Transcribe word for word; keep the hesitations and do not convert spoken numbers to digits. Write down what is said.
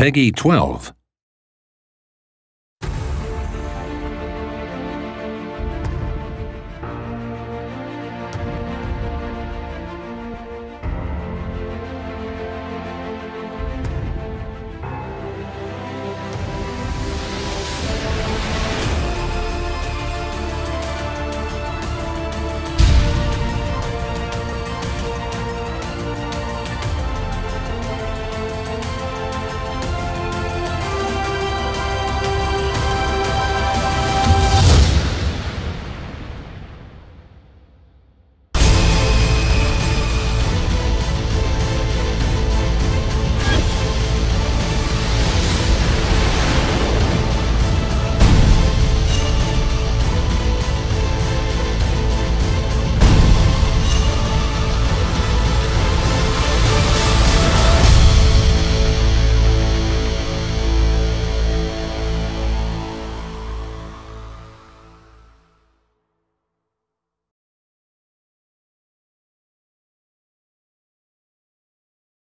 Peggy twelve.